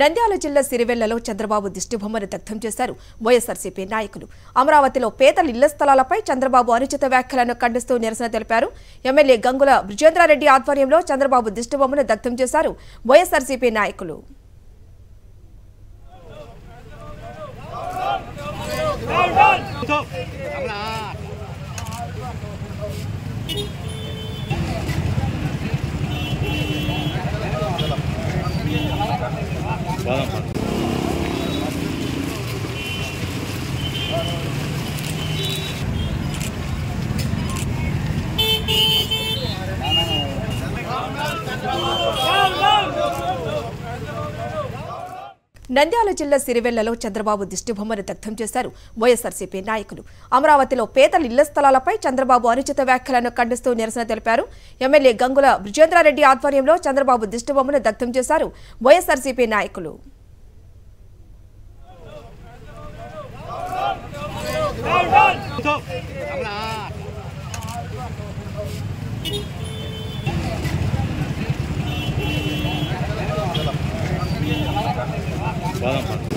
నంద్యాల జిల్లా సిరివెల్లలో చంద్రబాబు దిష్టిబొమ్మను దగ్ధం చేశారు వైఎస్ఆర్సీపీ నాయకులు. అమరావతిలో పేదల ఇళ్ల స్థలాలపై చంద్రబాబు అనుచిత వ్యాఖ్యలను ఖండిస్తూ నిరసన తెలిపారు. ఎమ్మెల్యే గంగుల విజేంద్రారెడ్డి ఆధ్వర్యంలో చంద్రబాబు దిష్టిబొమ్మను దగ్ధం చేశారు వైఎస్ఆర్సీపీ నాయకులు. నంద్యాల జిల్లా సిరివెల్లలో చంద్రబాబు దిష్టిబొమ్మను దగ్ధం చేశారు వైఎస్ఆర్సీపీ నాయకులు. అమరావతిలో పేదల ఇళ్ల స్థలాలపై చంద్రబాబు అనుచిత వ్యాఖ్యలను ఖండిస్తూ నిరసన తెలిపారు. ఎమ్మెల్యే గంగుల విజేంద్రారెడ్డి ఆధ్వర్యంలో చంద్రబాబు దిష్టిబొమ్మను దగ్ధం చేశారు వైఎస్ఆర్సీపీ నాయకులు. Vamos.